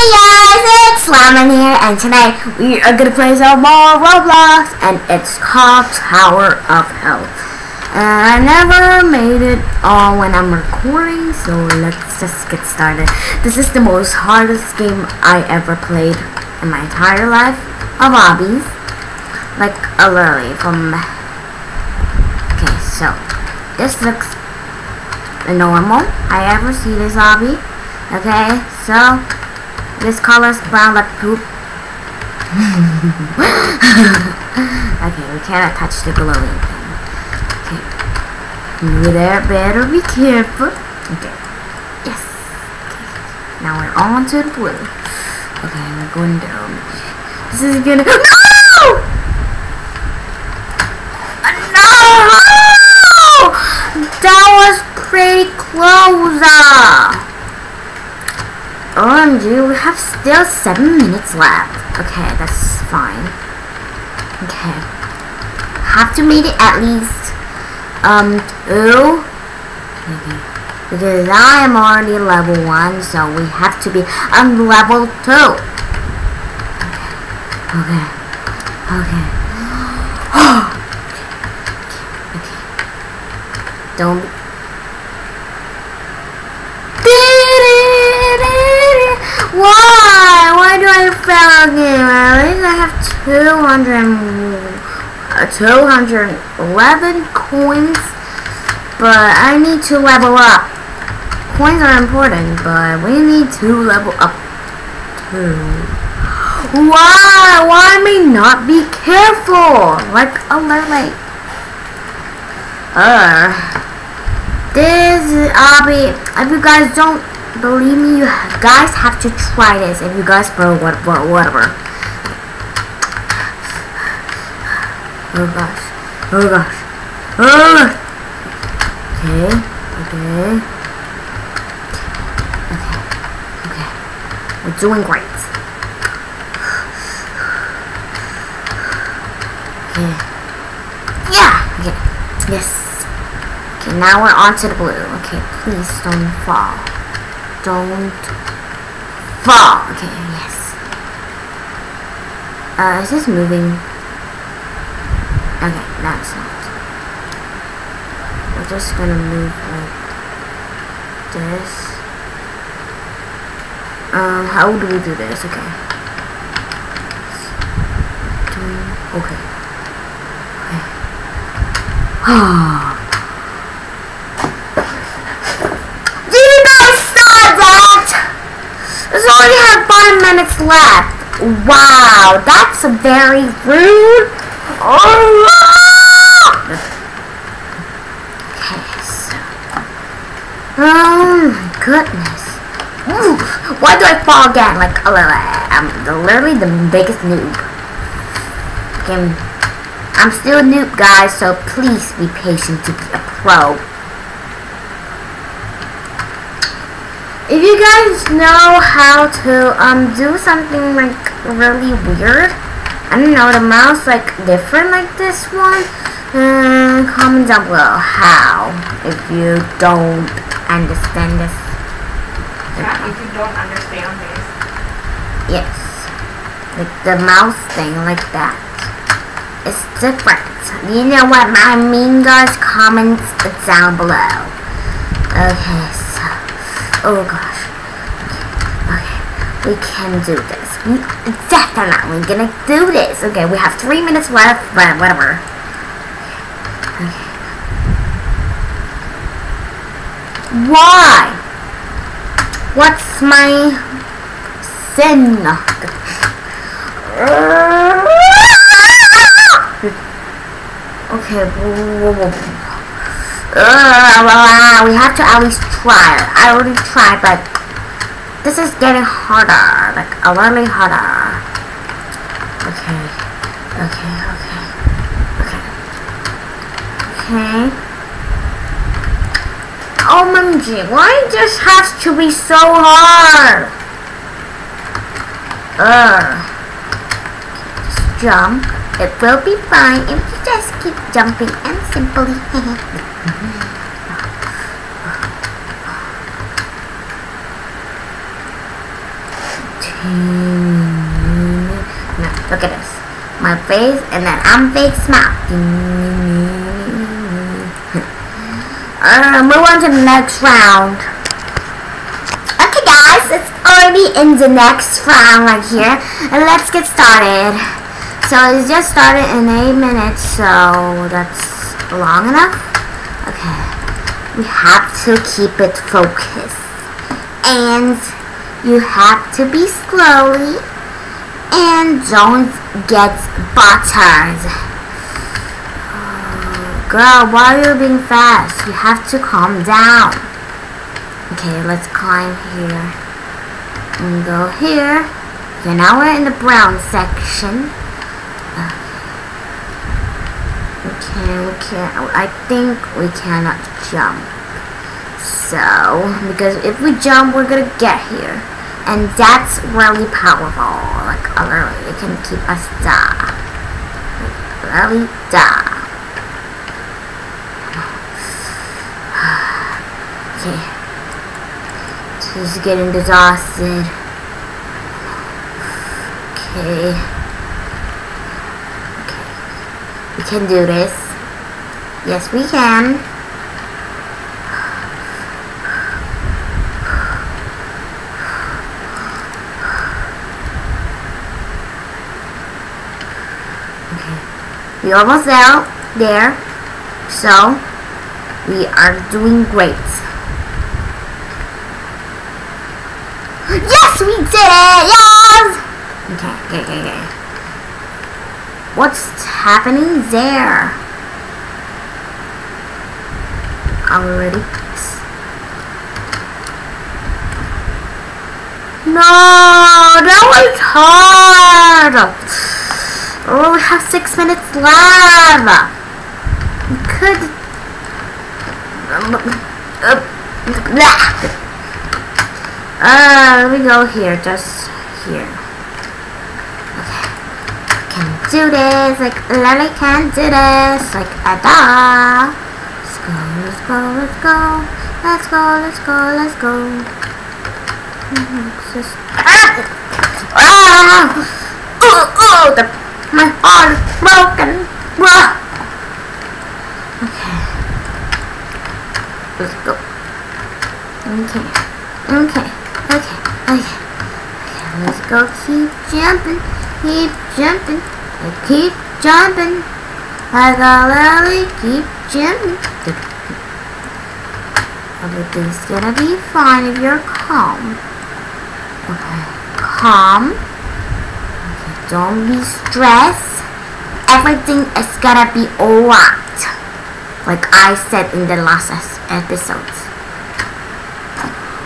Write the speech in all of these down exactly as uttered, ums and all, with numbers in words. Hey guys, it's Laman here, and today we are gonna play some more Roblox, and it's called Tower of Hell. And I never made it all when I'm recording, so let's just get started. This is the most hardest game I ever played in my entire life of hobbies. Like, a literally from... Okay, so, this looks normal. I ever see this hobby. Okay, so... This color's brown like poop. Okay, we cannot touch the glowing thing. Okay. You there better be careful. Okay. Yes. Okay. Now we're on to the blue. Okay, we're going down. This is gonna... No! No! That was pretty close. Uh. O M G, we have still seven minutes left. Okay, that's fine. Okay. Have to meet it at least, um, two. Okay. Because I am already level one, so we have to be on level two. Okay. Okay. Okay. Okay. Don't... Why? Why do I fail again? At least I have two hundred, uh, two hundred eleven coins, but I need to level up. Coins are important, but we need to level up too. Why? Why am I not be careful? Like, oh, like, uh, this is, I'll be, if you guys don't believe me, you guys have to try this. If you guys bro, what, what, whatever. Oh gosh. Oh gosh. Oh. Okay. Okay. Okay. Okay. We're doing great. Okay. Yeah. Okay. Yes. Okay. Now we're on to the blue. Okay. Please don't fall. Don't fall. Okay, yes. Uh, is this moving? Okay, that's not. We're just gonna move like this. Um, how do we do this? Okay. Okay. Okay. Ah. We have five minutes left. Wow, that's very rude. Oh, wow. Okay, so. Oh my goodness. Ooh, why do I fall again? Like, I'm literally the biggest noob. Okay, I'm still a noob, guys, so please be patient to be a pro. If you guys know how to um do something like really weird, I don't know, the mouse like different like this one, um, comment down below how. If you don't understand this. Yeah, if you don't understand this. Yes, like the mouse thing like that. It's different. You know what I mean, guys? Comment down below. Okay. Oh gosh. Okay, we can do this. We definitely gonna do this. Okay, we have three minutes left, but whatever. Okay. Why? What's my sin? Okay. Whoa, whoa, whoa. Uh, we have to always try. I already tried, but this is getting harder, like a lot harder. Okay, okay, okay, okay, okay. Oh, O M G, why this has to be so hard? Uh, just jump. It will be fine if you just keep jumping and simply. Now, look at this. My face, and then I'm fake smile. Uh, move on to the next round. Okay, guys, it's already in the next round right here, and let's get started. So it just started in eight minutes, so that's long enough. Okay, we have to keep it focused, and you have to be slowly. And don't get buttered. Girl, why are you being fast? You have to calm down. Okay, let's climb here. And go here. Okay, now we're in the brown section. Okay, we can't. I think we cannot jump. So, because if we jump, we're gonna get here. And that's really powerful. Like, literally, it can keep us down. Really down. Okay. She's getting exhausted. Okay. Okay. We can do this. Yes, we can. We're almost out there, so we are doing great. Yes, we did it! Yes! Okay, okay, okay, okay. What's happening there? Are we ready? No, that was hard! Oh, we have six minutes left. We could. Uh, we go here, just here. Okay, I can do this. Like, Lily can do this. Like, ada. Let's go, let's go, let's go, let's go, let's go, let's go. Let's just, ah! Ah! Oh, oh, the. My heart is broken. Whoa. Okay. Let's go. Okay. Okay. Okay. Okay. Okay. Let's go. Keep jumping. Keep jumping. Keep jumping. Like a lily. Keep jumping. Everything's gonna be fine if you're calm. Okay. Calm. Don't be stressed. Everything is gonna be alright. Like I said in the last episode.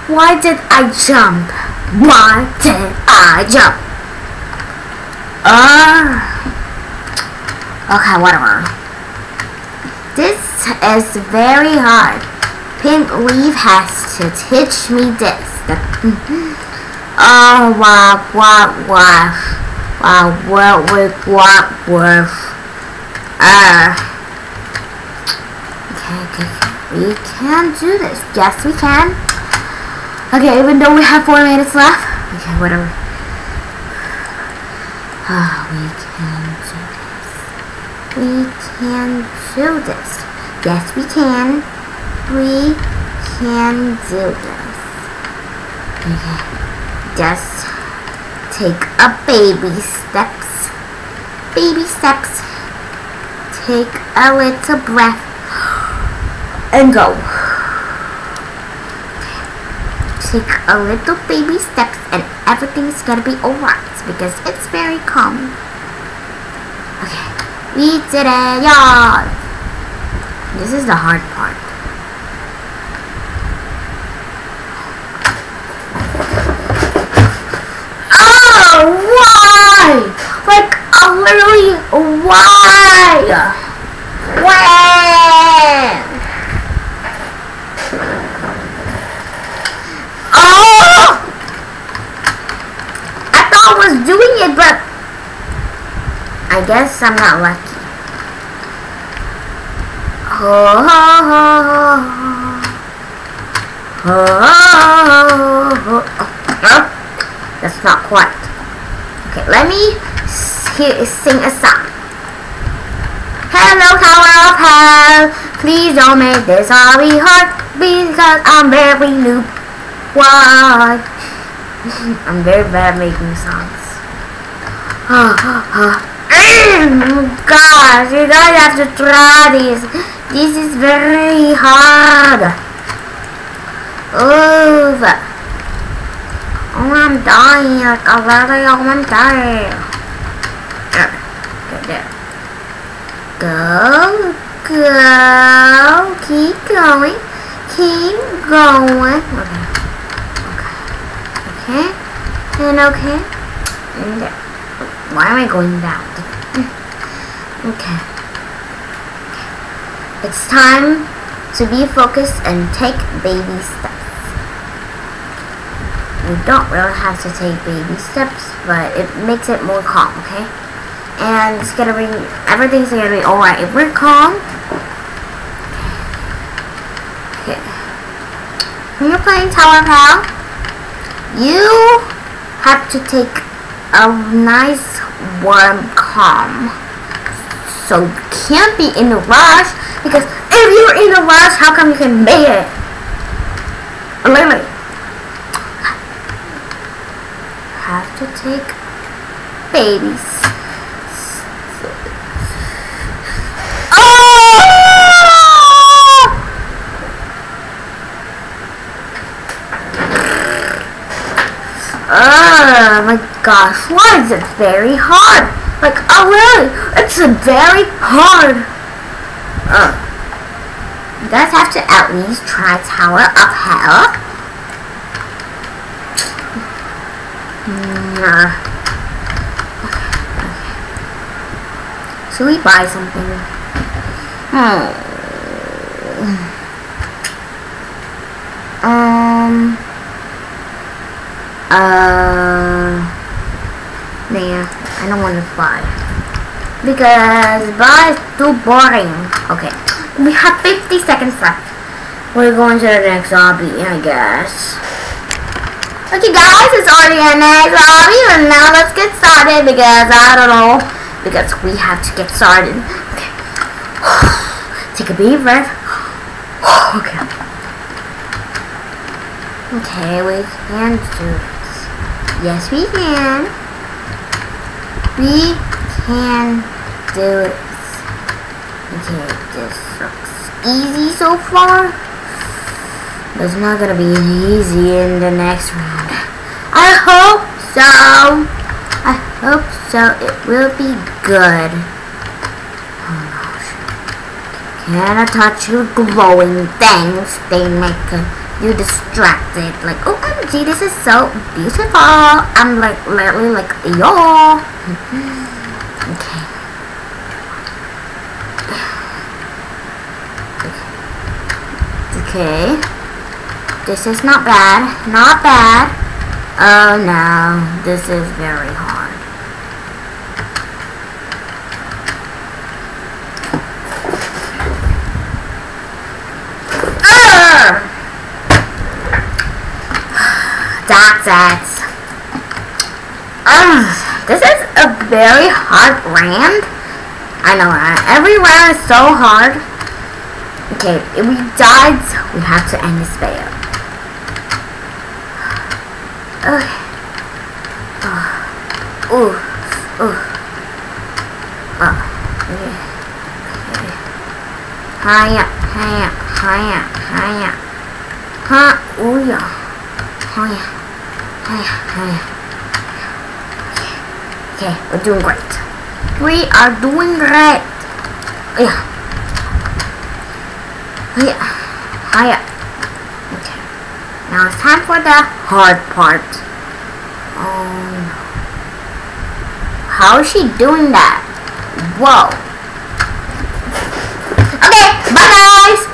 Why did I jump? Why did I jump? Uh, okay, whatever. This is very hard. Pink Leaf has to teach me this. Oh, wow, wow, wow. Wow, what was what was? Uh, okay, okay, we can do this. Yes, we can. Okay, even though we have four minutes left. Okay, whatever. Ah, oh, we can do this. We can do this. Yes, we can. We can do this. Okay, just. Take a baby steps, baby steps, take a little breath, and go. Take a little baby steps and everything's gonna be alright because it's very calm. Okay, we did it, y'all. This is the hard part. Like, uh, literally, why? Why? Oh! I thought I was doing it, but I guess I'm not lucky. Oh, oh, oh, oh, oh, oh. That's not. quite. Okay, let me sing a song. Hello, Tower of Hell, please don't make this all be hard, because I'm very noob. Why? I'm very bad at making songs. Oh, oh, oh. Gosh, you guys have to try this. This is very hard. Over. Oh, I'm dying. Like, I'm very, oh, I'm dying. Go there. Go, go. Keep going. Keep going. Okay. Okay. Okay. And okay. And there. Why am I going down? Okay. It's time to be focused and take baby steps. We don't really have to take baby steps, but it makes it more calm, okay? And it's gonna be, everything's gonna be alright if we're calm. Okay. When you're playing Tower of Hell, you have to take a nice, warm, calm. So you can't be in a rush, because if you're in a rush, how come you can make it? Literally. Have to take babies. Oh! Oh my gosh, why is it very hard? Like, oh really? It's very hard. Uh, you guys have to at least try Tower of Hell. Nah. Okay. Should we buy something? Hmm. Um. Uh. Nah, I don't want to buy. Because bar is too boring. Okay, we have fifty seconds left. We're going to the next lobby, I guess. Okay guys, it's already the next lobby, and now let's get started, because I don't know, because we have to get started. Okay. Take a deep breath. Okay. Okay, we can do this. Yes, we can. We can do it. Okay, this looks easy so far, but it's not gonna be easy in the next round. I hope so. I hope so. It will be good. Oh gosh. Can I touch your glowing things? They make you distracted. Like, oh O M G, this is so beautiful. I'm like literally like, yo. Okay. Okay. This is not bad. Not bad. Oh no. This is very hard. Urgh! That's it. Ugh. This is a very hard round. I know that. Every round is so hard. Okay, if we died, we have to end this video. Okay. Uh, ooh. Ooh. Uh, okay. Okay. Hiya, hiya, hiya, hiya. Ha, ooh, yeah. Hiya, hiya, hiya. Okay, we're doing great. We are doing great. Yeah. Yeah. Hiya. Okay. Now it's time for the hard part. Oh no. How is she doing that? Whoa. Okay, bye guys!